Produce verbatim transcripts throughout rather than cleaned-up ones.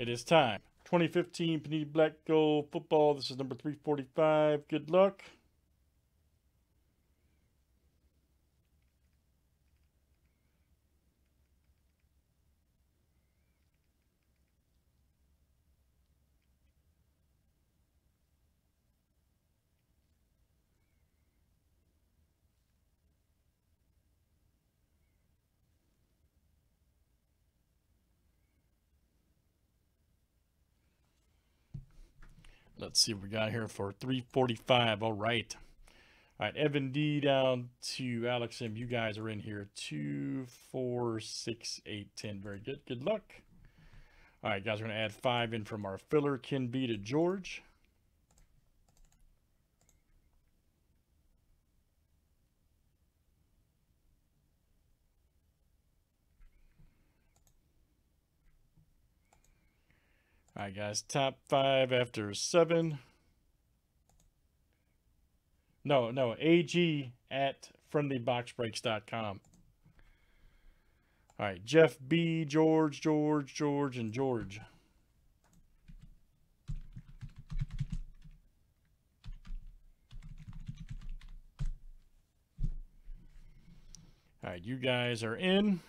It is time. twenty fifteen Panini Black Gold Football. This is number three forty-five. Good luck. Let's see what we got here for three forty-five. All right. All right. Evan D down to Alex M. You guys are in here. Two, four, six, eight, ten. Very good. Good luck. All right, guys, we're going to add five in from our filler. Ken B to George. All right, guys, top five after seven. No, no, A G at friendly box breaks dot com. All right, Jeff B, George, George, George, and George. All right, you guys are in.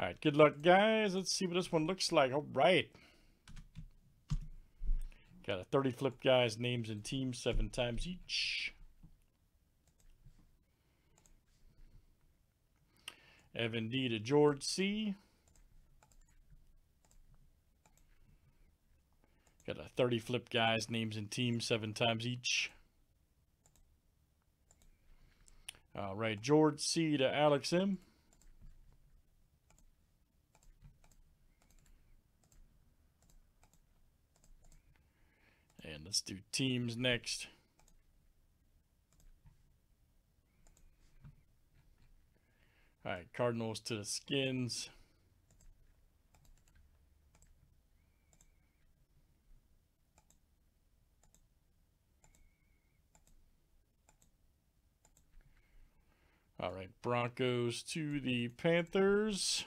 All right, good luck, guys. Let's see what this one looks like. All right. Got a thirty flip, guys. Names and teams seven times each. Evan D to George C. Got a thirty flip, guys. Names and teams seven times each. All right, George C to Alex M. And let's do teams next. All right, Cardinals to the Skins. All right, Broncos to the Panthers.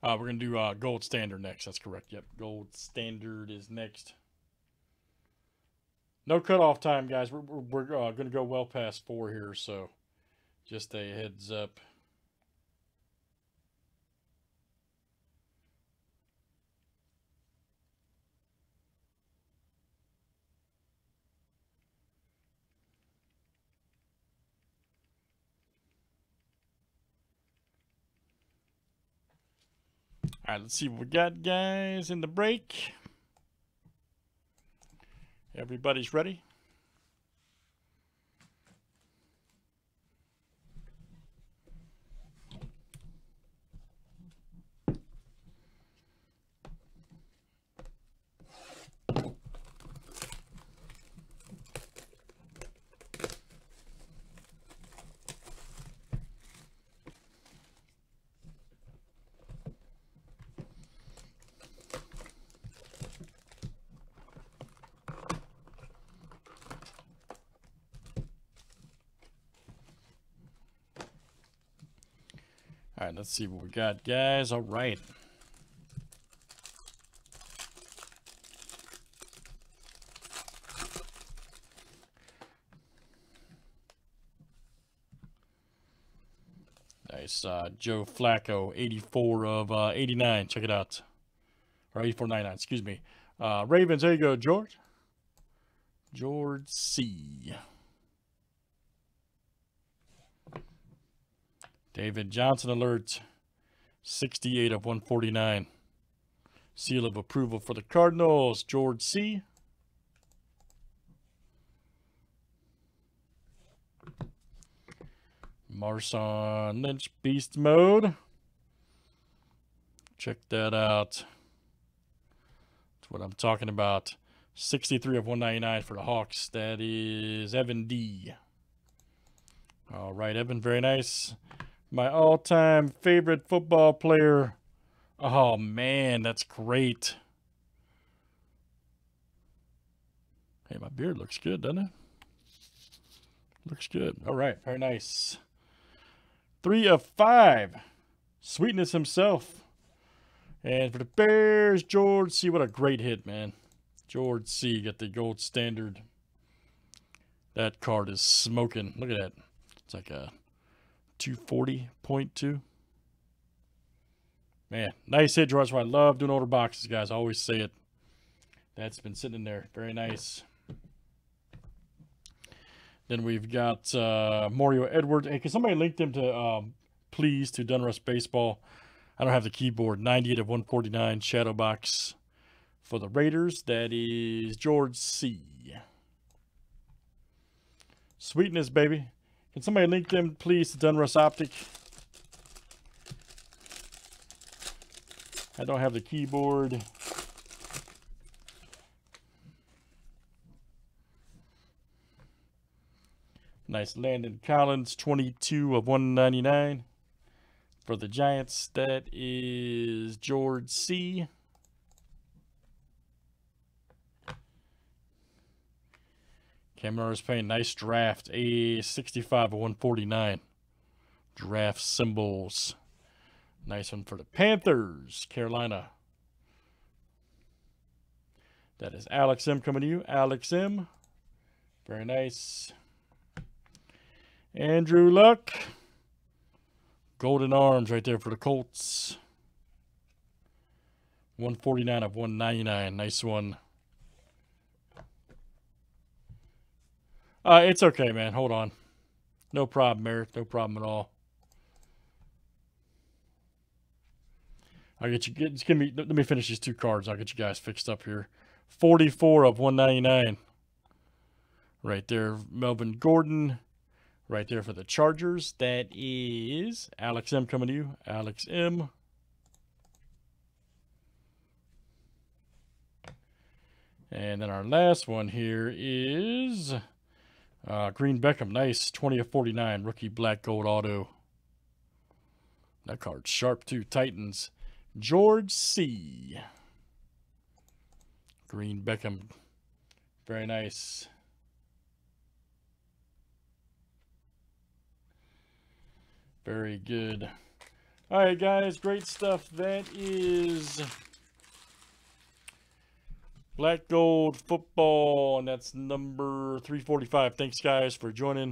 Uh, we're going to do uh, Gold Standard next. That's correct. Yep, Gold Standard is next. No cutoff time, guys. We're, we're, we're uh, going to go well past four here, so just a heads up. All right, let's see what we got, guys, in the break. Everybody's ready. All right, let's see what we got, guys. All right. Nice. Uh, Joe Flacco, eighty-four of eighty-nine. Check it out. Or eighty-four ninety-nine, excuse me. Uh, Ravens, there you go, George. George C. David Johnson alerts, sixty-eight of one forty-nine. Seal of approval for the Cardinals, George C. Marshawn Lynch, beast mode. Check that out. That's what I'm talking about. sixty-three of one ninety-nine for the Hawks. That is Evan D. All right, Evan, very nice. My all-time favorite football player. Oh, man, that's great. Hey, my beard looks good, doesn't it? Looks good. All right, very nice. Three of five. Sweetness himself. And for the Bears, George C. What a great hit, man. George C. Got the gold standard. That card is smoking. Look at that. It's like a two forty point two. Man, nice hit, George. I love doing older boxes, guys. I always say it. That's been sitting in there. Very nice. Then we've got uh, Mario Edwards. Hey, can somebody link them to, um, please, to Donruss Baseball? I don't have the keyboard. ninety-eight of one forty-nine, shadow box for the Raiders. That is George C. Sweetness, baby. Can somebody link them, please, to Donruss Optic? I don't have the keyboard. Nice Landon Collins, twenty-two of one ninety-nine for the Giants. That is George C. Cameron R is playing. Nice draft. A sixty-five of one forty-nine. Draft symbols. Nice one for the Panthers, Carolina. That is Alex M coming to you. Alex M. Very nice. Andrew Luck. Golden arms right there for the Colts. one forty-nine of one ninety-nine. Nice one. Uh, it's okay, man. Hold on. No problem, Merritt. No problem at all. I'll get you. Get, just give me. Let me finish these two cards. I'll get you guys fixed up here. forty-four of one ninety-nine. Right there, Melvin Gordon. Right there for the Chargers. That is Alex M coming to you. Alex M. And then our last one here is. Uh, Green Beckham, nice, twenty of forty-nine, rookie black gold auto. That card's sharp too, Titans. George C. Green Beckham, very nice. Very good. All right, guys, great stuff. That is Black Gold Football, and that's number three forty-five. Thanks, guys, for joining.